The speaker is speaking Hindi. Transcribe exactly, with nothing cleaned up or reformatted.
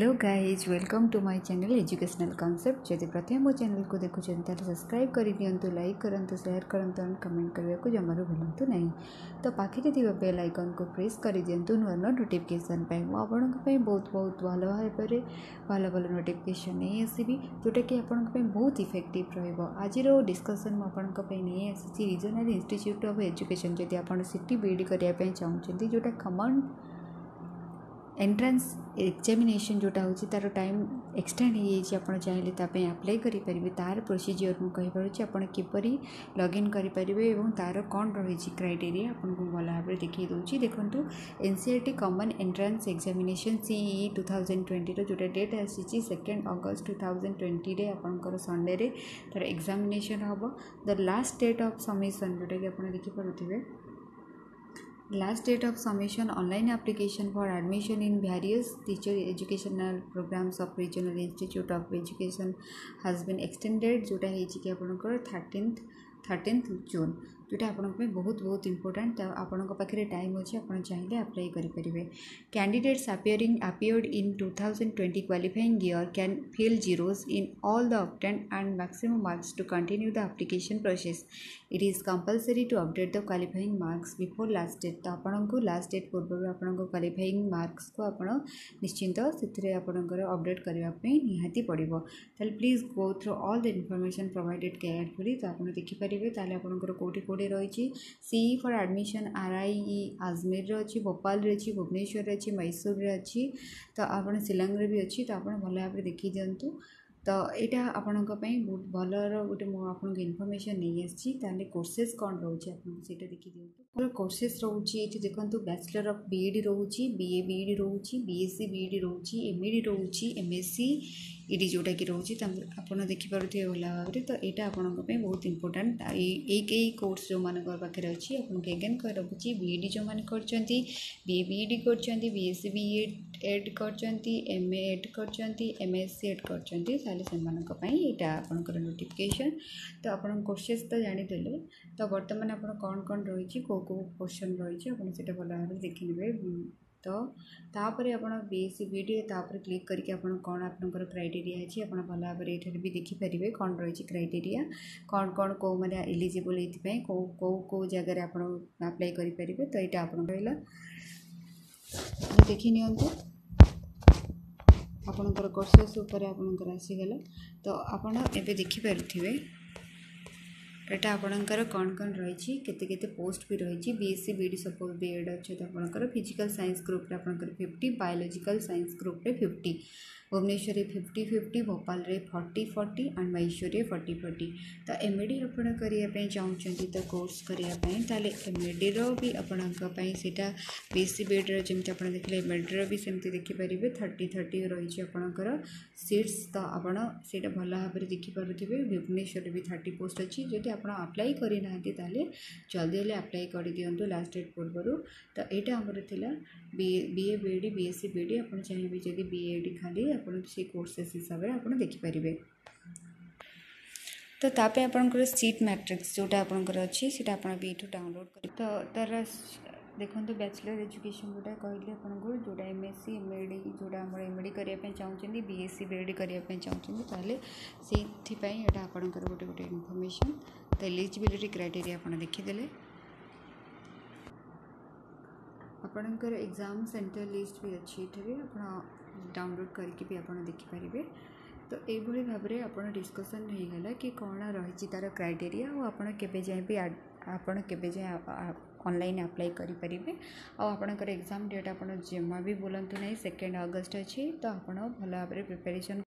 Hello guys welcome to my channel educational concept. यदि प्रथम मो चैनल को देखुं सब्सक्राइब कर दिंतु, लाइक करंतु, शेयर करंतु और कमेंट करने को जमारू भूलंतु नहीं। तो पाखे थी बेल आइकन को प्रेस कर दिंतु नुआ नुआ नोटिफिकेसन आपण बहुत बहुत भल भाव भल भल नोटिफिकेसन नहीं आसबी जोटा कि आपण बहुत इफेक्टिव रहिबो। आज डिस्कसन मो आपण नहीं आसी रीजनल इंस्टीट्यूट ऑफ एजुकेशन। यदि आपण सिटी बीएड करने चाहते जोटा कमन एंट्रांस एक्जामिनेशन जोटा हो तार टाइम एक्सटेंड हो चाहिए तापे आप्लाय करें। तार प्रोसीजर मुझे कहीपी आपड़ किपरि लगइन करेंगे और तार कौन रही क्राइटेरिया आपको भल भाव देखिए दूसरी। देखो NCERT common entrance examination CE two thousand twenty जोटा डेट आसी second August two thousand twenty आपंकर संडे तार एक्जामिनेशन हम। The last date of submission जोटा कि आप देखिपे last date of submission online application for admission in various teacher educational programmes of regional institute of education has been extended जोटा कि आपंकर थर्टीन थर्टीन जून जोटा आपंप बहुत बहुत इंपोर्टेंट। आपण पाखे टाइम अच्छे आपड़ चाहिए आप्लाय करें। Candidates appearing appeared in two thousand twenty qualifying year can fill zeros in all the obtained and maximum marks to continue the application process. It is compulsory to update the qualifying marks before last date. तो आपंक लास्ट डेट पूर्व आपंक क्वालिफाइंग मार्क्स को आप निश्चिंत से अपडेट करने निहाती पड़िबो। ताले please go through all the information provided carefully. तो आप देखिपारे आपंकर कोटी कोटी रही CE for admission R I Ajmer अच्छी, भोपाल अच्छी, भुवनेश्वर अच्छी, मैसूर अच्छी, तो आप शिलंग भी अच्छी। तो आप भल भाव देखी दिंतु। तो यहाँ आपण बहुत भलर गोटे मुझे इनफॉरमेशन नहीं आसी। कोर्सेज कौन रोचे आपटा देखी दिखाँ। कोर्सेज रोचे ये देखो बैचलर ऑफ बीएड रोचे, बीए बीएड रोचे, बीएससी बीएड रोचे, एमएड रोचे, एमएससी इडी जोटा कि रोचे आपड़ देखिपे भल भाव। तो यहाँ आपण बहुत इंपोर्टाट यही कोर्स जो मान पाखे अच्छी आपको एगेन रखुच्छी। बीएड जो मैंने करते बीए बीएड करते, बीएससी बीएड करते, एमए एड करते, एमएससी एड करते, यहाँ आपंकर नोटिफिकेशन। तो आप कोर्सेज तो जानीदे। तो बर्तमान आप कौन कौन रही कौ कौ क्वेश्चन रही आपटा भल भाव देखने। तो तापर आप बीएससी बीएड तापर क्लिक करके आप कौन आपंकर क्राइटेरिया अच्छी आप भल भाव ये भी देखिपारे कौन रही क्राइटेरिया कौन कौन कौ मैंने एलिजिबल ये कौ कौ कौ जगह आप अप्लाई करेंगे। तो यहाँ आप देखी नि आपणकर कोर्सेस उपर आपणकर आसीगला। तो आपण एबे देखि परथिबे एटा आपणकर कौन कौन रही केते केते पोस्ट भी रही। बीएससी बीएड सपोज बीएड अच्छे तो आपणकर फिजिकल साइंस ग्रुप रे आपणकर फिफ्टी, बायोलॉजिकल साइंस ग्रुप रे फिफ्टी, भुवनेश्वर रे फिफ्टी फिफ्टी, भोपाल रे फोर्टी फोर्टी एंड मैसूर रे फोर्टी फोर्टी। तो एमएड आपण करिया चाहते तो कोर्स करिया ताले एमएड रो भी आपणक पई सेटा बीएससी बीएड रो जेमते आपण देखले एमएड रो भी सेमते देखि परिबे थर्टी थर्टी रही आपणकर सीट्स। तो आपण सेटा भल भाव देखि परथिबे। भुवनेश्वर रे भी थर्टी पोस्ट अछि। जदि आपण अप्लाई करि नाहंती ताले जल्दी हेले अप्लाई करि दियंतु लास्ट डेट पूर्वरु। तो एटा हमर थिला बीए बीएड बीएससी बीएड आपण चाहिबे जदि बीएड खाली आपन से कोर्सेस हिसाब से आपन देखि परिबे। तो तापे आपनकर सीट मैट्रिक्स जोटा आपनकर अछि सेटा आपन भी इठो डाउनलोड कर। तो तार देखो तो बैचलर एजुकेशन जोटा कहले आपनको जोटा एमएससी एमएड जोटा हमर एमएड करिया चाहते, बीएससी बीएड करिया चाहते, ताले सेथि पई एटा आपनकर गोटे गोटे इनफॉरमेशन। तो एलिजिबिलिटी क्राइटेरिया आपन देखि देले। आपनकर एग्जाम सेंटर लिस्ट भी अच्छी इठे आप डाउनलोड करके भी आप देखिपारे। तो ये भाव में आप डिस्कसन हो गला कि कौन रही तार क्राइटेरिया और आपे जाए भी आपड़ केवे जाए ऑनलाइन अप्लाई करें। आपंकर एग्जाम डेट आप जमा भी बोलतु ना सेकेंड अगस्त अच्छी। तो आप भल भाव प्रिपेरेसन